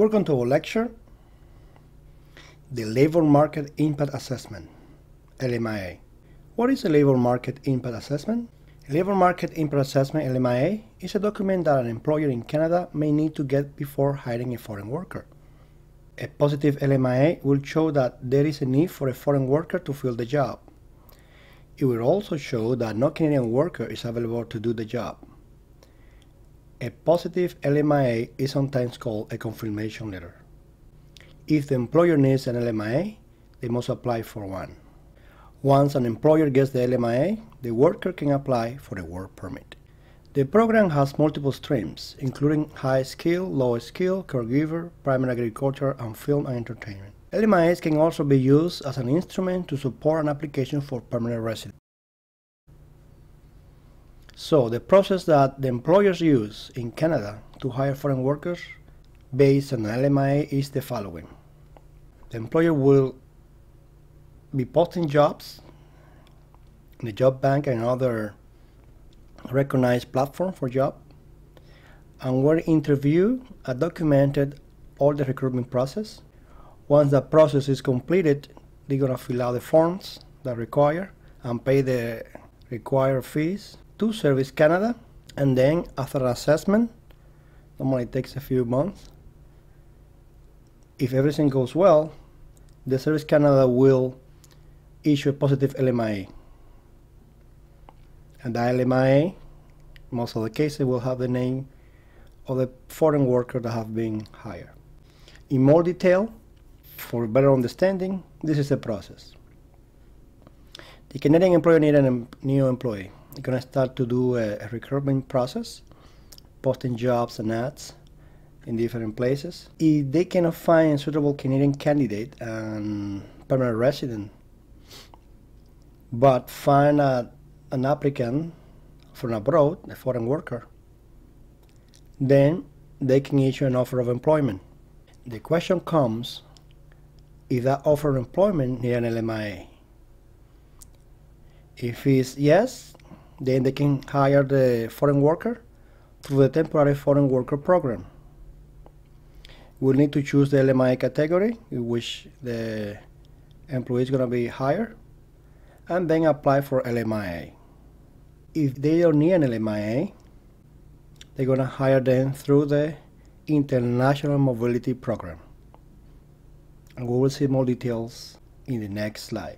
Welcome to our lecture, the Labor Market Impact Assessment, LMIA. What is a Labor Market Impact Assessment? A Labor Market Impact Assessment, LMIA, is a document that an employer in Canada may need to get before hiring a foreign worker. A positive LMIA will show that there is a need for a foreign worker to fill the job. It will also show that no Canadian worker is available to do the job. A positive LMIA is sometimes called a confirmation letter. If the employer needs an LMIA, they must apply for one. Once an employer gets the LMIA, the worker can apply for a work permit. The program has multiple streams, including high skill, low skill, caregiver, primary agriculture, and film and entertainment. LMIAs can also be used as an instrument to support an application for permanent residence. So the process that the employers use in Canada to hire foreign workers based on LMIA is the following. The employer will be posting jobs in the job bank and other recognized platform for job, and will interview and documented all the recruitment process. Once the process is completed, they're going to fill out the forms that require and pay the required fees to Service Canada, and then after an assessment, normally it takes a few months, if everything goes well, the Service Canada will issue a positive LMIA, and the LMIA, most of the cases, will have the name of the foreign worker that have been hired. In more detail, for better understanding, this is the process. The Canadian employer needs a new employee. They're going to start to do a recruitment process, posting jobs and ads in different places. If they cannot find a suitable Canadian candidate and permanent resident, but find an applicant from abroad, a foreign worker, then they can issue an offer of employment. The question comes if that offer of employment needs an LMIA. If it's yes, then they can hire the foreign worker through the Temporary Foreign Worker Program. We'll need to choose the LMIA category in which the employee is going to be hired, and then apply for LMIA. If they don't need an LMIA, they're going to hire them through the International Mobility Program. And we will see more details in the next slide.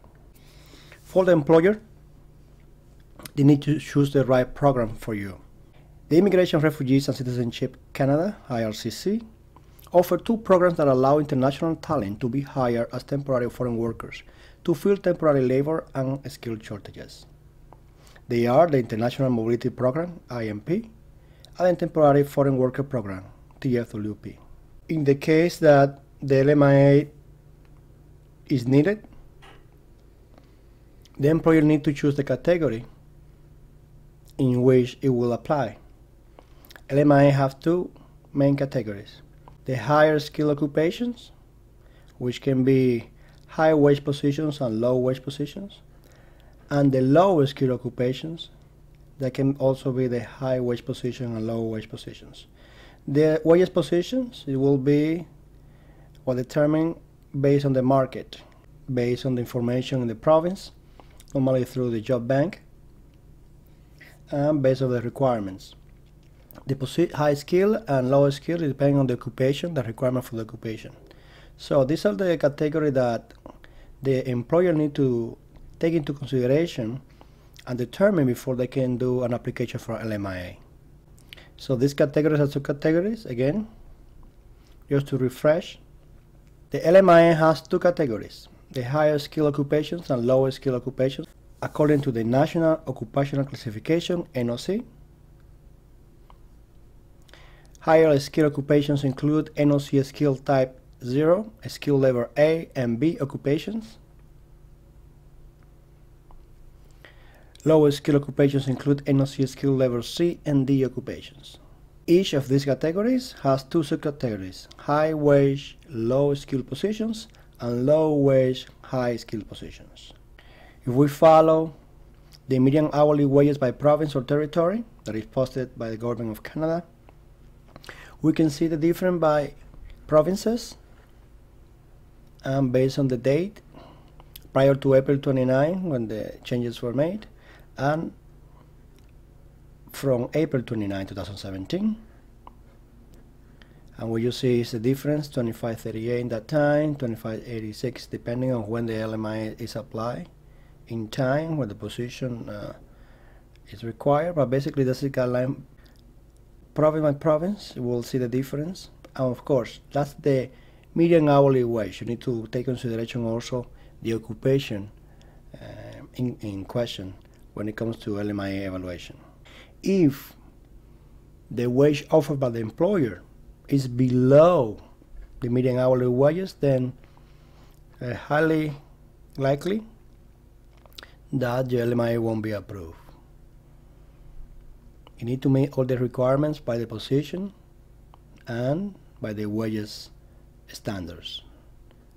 For the employer, they need to choose the right program for you. The Immigration, Refugees and Citizenship Canada, IRCC, offer two programs that allow international talent to be hired as temporary foreign workers to fill temporary labor and skill shortages. They are the International Mobility Program, IMP, and the Temporary Foreign Worker Program, TFWP. In the case that the LMIA is needed, the employer needs to choose the category in which it will apply. LMIA have two main categories. The higher skill occupations, which can be high wage positions and low wage positions, and the low skill occupations, that can also be the high wage position and low wage positions. The wages positions, it will be well determined based on the market, based on the information in the province, normally through the job bank, and based on the requirements. The high skill and low skill depending on the occupation, the requirement for the occupation. So these are the categories that the employer needs to take into consideration and determine before they can do an application for LMIA. So these categories are subcategories. Again, just to refresh, the LMIA has two categories, the higher skill occupations and lower skill occupations, according to the National Occupational Classification, NOC. Higher skill occupations include NOC skill type 0, skill level A and B occupations. Lower skill occupations include NOC skill level C and D occupations. Each of these categories has two subcategories, high wage, low skill positions, and low wage, high skill positions. If we follow the median hourly wages by province or territory that is posted by the Government of Canada, we can see the difference by provinces and based on the date prior to April 29 when the changes were made and from April 29, 2017. And what you see is the difference, 2538 in that time, 2586 depending on when the LMIA is applied in time, when the position is required. But basically this is guideline province by province, you will see the difference. And of course, that's the median hourly wage. You need to take consideration also the occupation in question when it comes to LMIA evaluation. If the wage offered by the employer is below the median hourly wages, then highly likely that the LMIA won't be approved. You need to meet all the requirements by the position and by the wages standards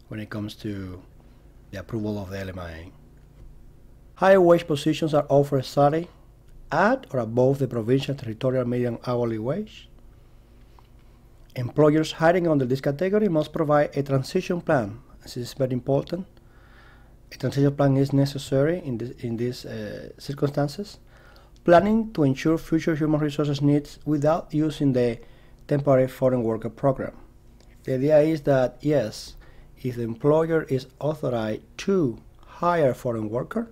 when it comes to the approval of the LMIA. Higher wage positions are offered starting at or above the provincial territorial median hourly wage. Employers hiring under this category must provide a transition plan. This is very important. A transition plan is necessary in these circumstances. Planning to ensure future human resources needs without using the Temporary Foreign Worker Program. The idea is that, yes, if the employer is authorized to hire a foreign worker,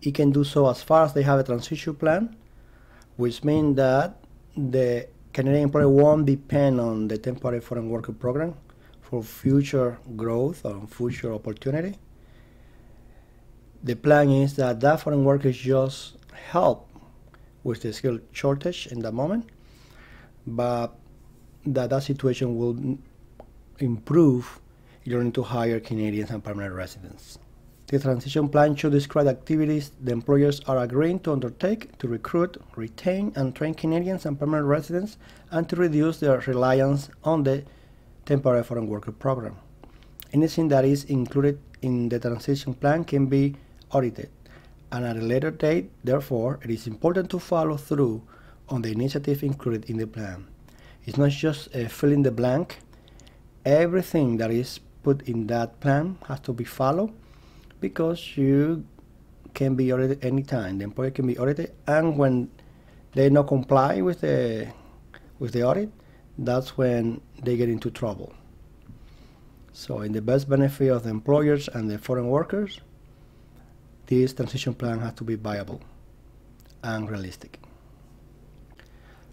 he can do so as far as they have a transition plan, which means that the Canadian employer won't depend on the Temporary Foreign Worker Program for future growth or future opportunity. The plan is that that foreign worker just help with the skill shortage in that moment, but that situation will improve in order to hire Canadians and permanent residents. The transition plan should describe activities the employers are agreeing to undertake to recruit, retain, and train Canadians and permanent residents and to reduce their reliance on the Temporary Foreign Worker Program. Anything that is included in the transition plan can be audited, and at a later date, therefore, it is important to follow through on the initiative included in the plan. It's not just a fill in the blank. Everything that is put in that plan has to be followed, because you can be audited anytime. The employer can be audited, and when they not comply with the audit, that's when they get into trouble. So in the best benefit of the employers and the foreign workers, this transition plan has to be viable and realistic.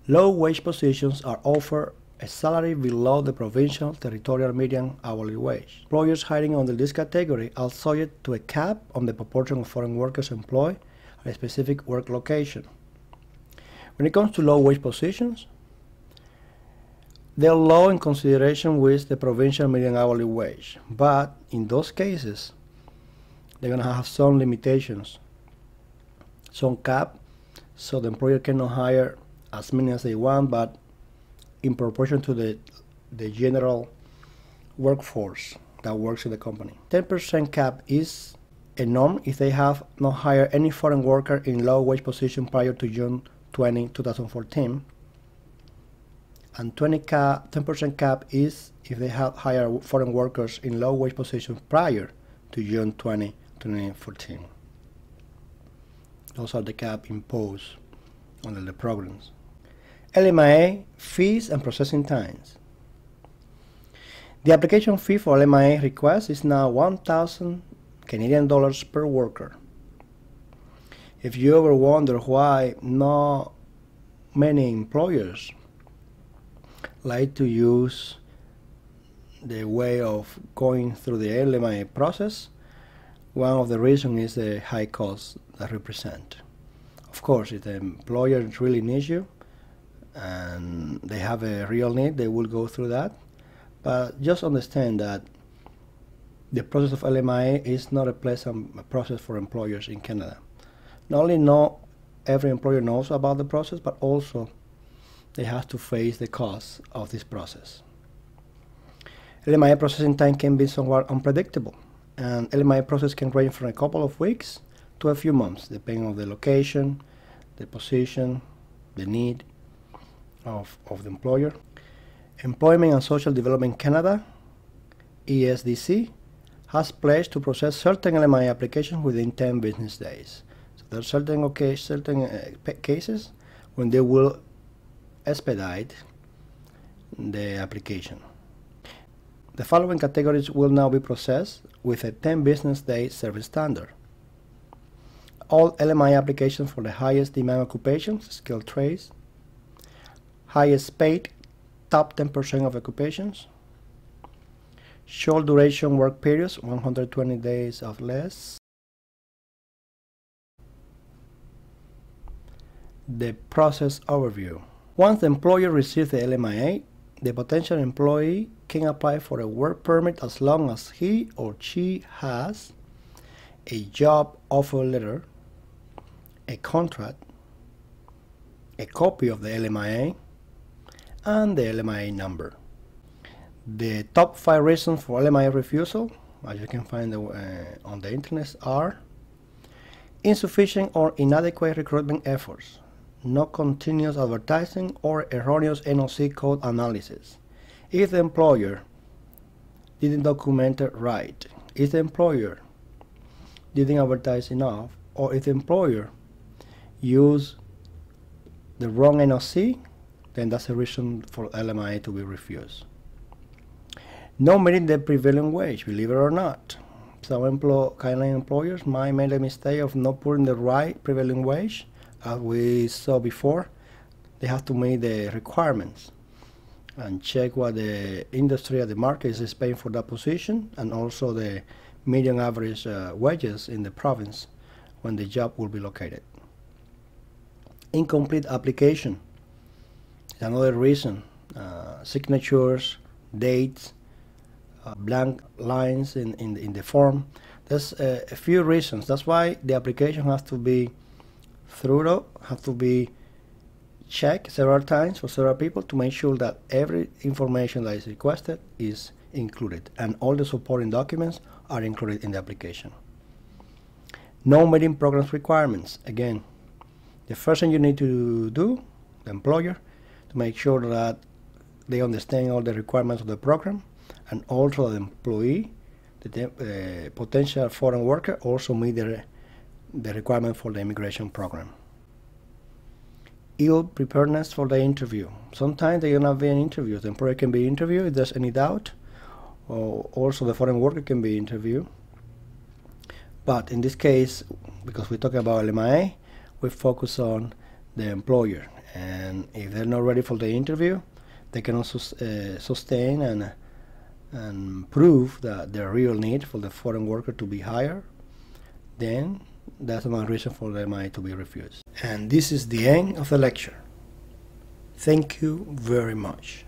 Low wage positions are offered a salary below the provincial territorial median hourly wage. Employers hiring under this category are subject to a cap on the proportion of foreign workers employed at a specific work location. When it comes to low wage positions, they are low in consideration with the provincial median hourly wage, but in those cases, they're going to have some limitations, some cap, so the employer cannot hire as many as they want, but in proportion to the general workforce that works in the company. 10% cap is a norm if they have not hired any foreign worker in low wage position prior to June 20, 2014. And 10% cap is if they have hired foreign workers in low wage position prior to June 20, 2014. Those are the cap imposed under the programs. LMIA fees and processing times. The application fee for LMIA request is now 1,000 Canadian dollars per worker. If you ever wonder why not many employers like to use the way of going through the LMIA process, one of the reasons is the high costs that represent. Of course, if the employer really needs you, and they have a real need, they will go through that. But just understand that the process of LMIA is not a pleasant process for employers in Canada. Not only not every employer knows about the process, but also they have to face the costs of this process. LMIA processing time can be somewhat unpredictable, and LMIA process can range from a couple of weeks to a few months, depending on the location, the position, the need of the employer. Employment and Social Development Canada, ESDC, has pledged to process certain LMIA applications within 10 business days. So there are certain cases when they will expedite the application. The following categories will now be processed with a 10 business day service standard. All LMIA applications for the highest demand occupations, skilled trades, highest paid, top 10% of occupations, short duration work periods, 120 days or less. The process overview. Once the employer receives the LMIA, the potential employee can apply for a work permit as long as he or she has a job offer letter, a contract, a copy of the LMIA, and the LMIA number. The top 5 reasons for LMIA refusal, as you can find on the internet, are insufficient or inadequate recruitment efforts, no continuous advertising, or erroneous NOC code analysis. If the employer didn't document it right, if the employer didn't advertise enough, or if the employer used the wrong NOC, then that's a reason for LMIA to be refused. No meeting the prevailing wage, believe it or not. Some Canadian employers might make the mistake of not putting the right prevailing wage. As we saw before, they have to meet the requirements and check what the industry or the market is paying for that position, and also the median average wages in the province when the job will be located. Incomplete application is another reason. Signatures, dates, blank lines in the form. There's a few reasons. That's why the application has to be thorough, has to be checked several times for several people to make sure that every information that is requested is included, and all the supporting documents are included in the application. No meeting program requirements. Again, the first thing you need to do, the employer, to make sure that they understand all the requirements of the program, and also the employee, the potential foreign worker, also meet the requirement for the immigration program. Ill preparedness for the interview. Sometimes they are not being interviewed. The employer can be interviewed if there's any doubt, or also the foreign worker can be interviewed. But in this case, because we're talking about LMIA, we focus on the employer, and if they're not ready for the interview, they can also sustain and prove that the real need for the foreign worker to be hired. Then that's another reason for the LMIA to be refused. And this is the end of the lecture. Thank you very much.